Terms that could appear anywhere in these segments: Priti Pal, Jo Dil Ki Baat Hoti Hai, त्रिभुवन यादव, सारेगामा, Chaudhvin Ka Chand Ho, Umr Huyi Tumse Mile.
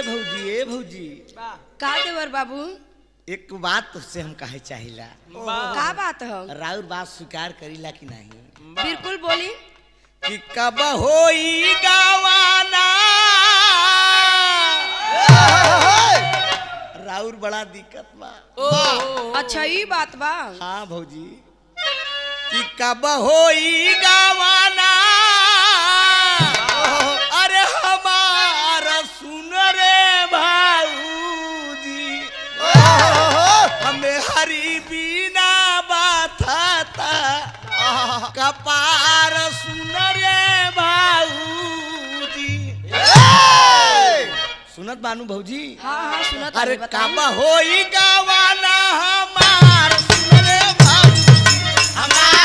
ए भौजी का देवर बाबू एक बात से हम कहे चाहिला। का बात हो राउर बात स्वीकार करीला कि नहीं? बिल्कुल बोली कि कब होई गवाना राउर बड़ा दिक्कत बा। अच्छा ये बात बा। हाँ भौजी कि कब होई गवाना अरे हमारा सुन रे भाऊजी हमें हरी बिना बात था कपार सुन रे भाऊजी। सुनत बानू भौजी? हाँ हाँ सुनत। अरे कब होई गवाना हमारा सुन रे भाऊजी हमारा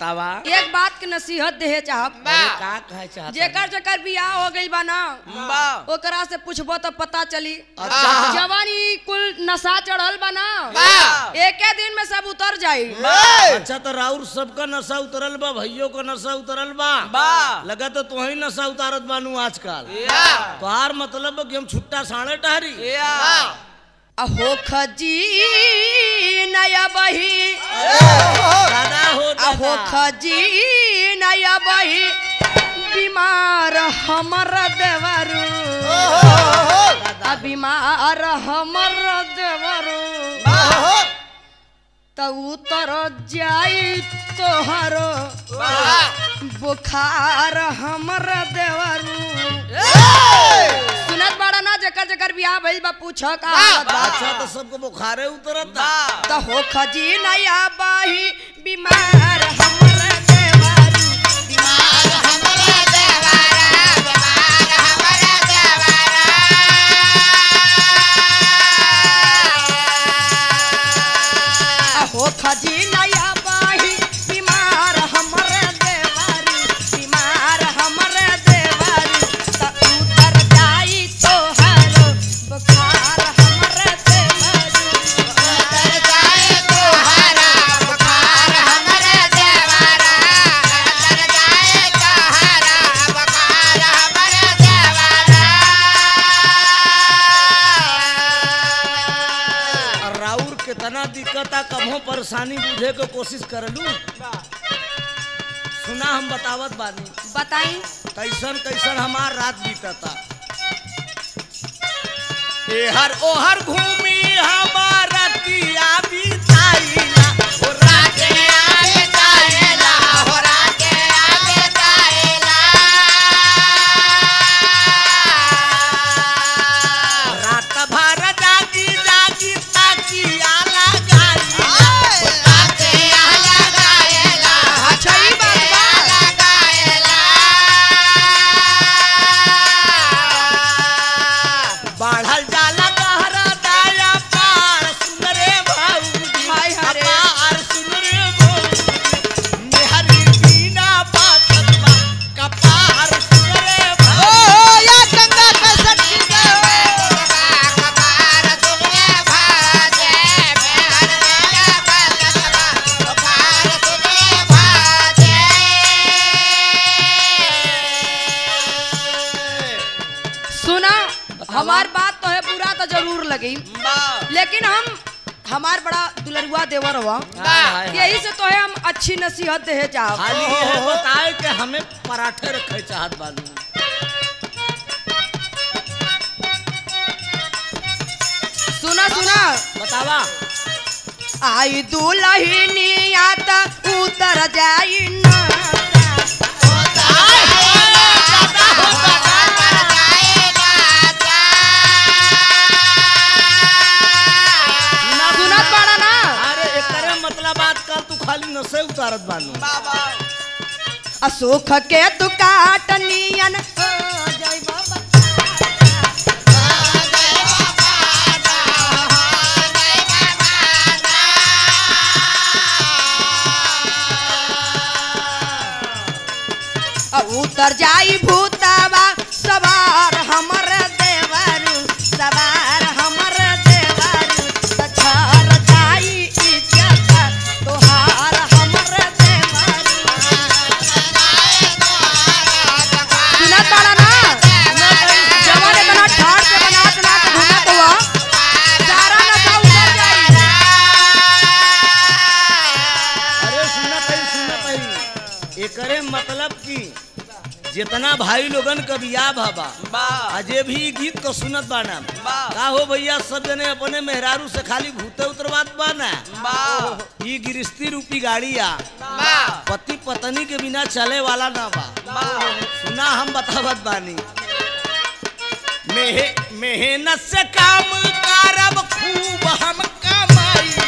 एक बात के नसीहत देहे चाहब। जेकर जेकर बियाह हो गई बा ना ओकरा से पूछबो तो पता चली। अच्छा। जवानी कुल नशा चढ़ल बा ना एक दिन में सब उतर जाई। अच्छा तो राउर सबका नशा उतरल बा भैया का नशा उतरल बा लगा तो तुही नशा उतारत बानू आजकल। तोहार मतलब कि हम छुट्टा साढ़े टहरी अहो खजी नया बही अहो खजी नया बही बीमार हमर देवरू बीमार हमर देवरू तो उतर जाई तोहरो बुखार हमर देवरू। सुनत बाड़ा ना जकर जकर बियाह भइल बा पूछो का। अच्छा तो सबको बुखारे उतरत त हो खजी नया बाही बीमार हमरा देवारू बीमार हमरा देवारा बीमार हमरा देवारा हो खजी नया बाही बीमार हमरा देवारू बीमार हमरा कबो परेशानी बुझे के कोशिश कर लू। सुना हम बतावत बानी। बताई कैसन कैसन हमार रात बीतता ए हर ओहर घूमी हमार रतिया बीताईला ओ राते आवे ताईला हो राते आवे ताईला रात भर जागी जागी ताकिया लेकिन हम हमार बड़ा दुलरुआ देवर हुआ यही से तो है हम अच्छी नसीहत देहे चाहब। बताए कि हमें पराठे रखे चाहत बालू। सुना सुना बतावा आई दुलहिनी आता उतर जाई ना बात कर तू खाली नशे उतारत बानू। अशोक के तू काटनियन उतर जाई भूतवा सवार हमर देवरू सवार हमर देवरू तछार जाई इज्जत तोहार हमर देवरू सुना तारा ना जवाने बना ठाट पे बना बना के घुमा तो हुआ सारा ना सा उतर जाई। अरे सुना पई एकरे मतलब की जितना भाई लोगन का बियाह भाबा अजे भी गीत को सुनत बाना का हो भैया सब जने अपने मेहरारू से खाली भूते उतरवात बाना। ये गिरिस्ती रूपी गाड़ी आ पति पत्नी के बिना चले वाला ना बा। सुना हम बतावत बानी मेहनत से काम कारब खूब हम कमाई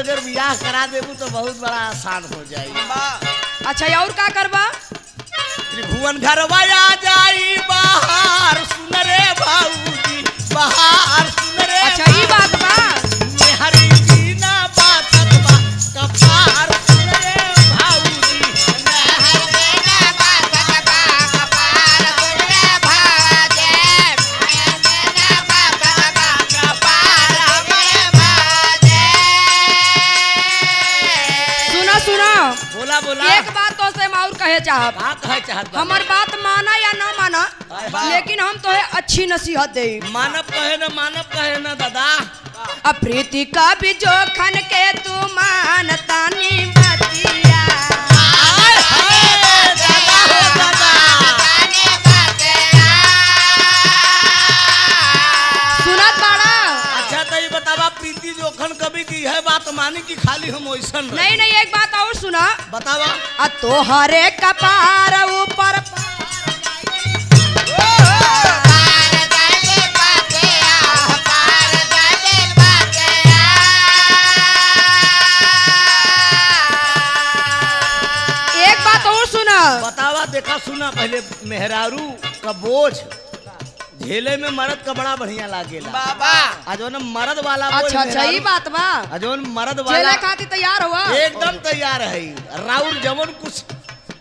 अगर विवाह करा देबू तो बहुत बड़ा आसान हो जाएगी। अच्छा और का करबा त्रिभुवन घरवा आ जाई बाहर सुन रे भाऊजी बाहर सुन रे। अच्छा ई बात बा मेहरी की ना बात बा कपार सुन रे भाऊजी मेहरी की ना बात बा कपार सुन रे भाजे मेहरी ना बात बा कपार बोला। एक बात तो से माउर कहे चाहब हमार बात माना या ना माना लेकिन हम तो है अच्छी नसीहत दे मानव कहे ना दादा अप्रीति का भी जोखन के तू मानता नहीं बतिया सुनत बाड़ा। अच्छा तो ये बतावा प्रीति जोखन कभी की है बात मानी की खाली हम ऐसा नहीं। एक बात और सुना बतावा आ तोहरे कपार ऊपर एक बात और सुना बतावा देखा सुना पहले मेहरारू का बोझ झेले में मरद का बड़ा बढ़िया लागेला बाबा अजोन मरद वाला। अच्छा अच्छा ये बात बा अजोन मरद वाला झेले खातिर तैयार हुआ एकदम तैयार है राउर जवन कुछ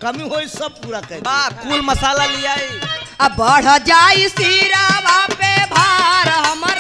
कमी हो सब पूरा कर बा कुल मसाला लियाई अब बढ़ जाई सिरावा पे भार हमर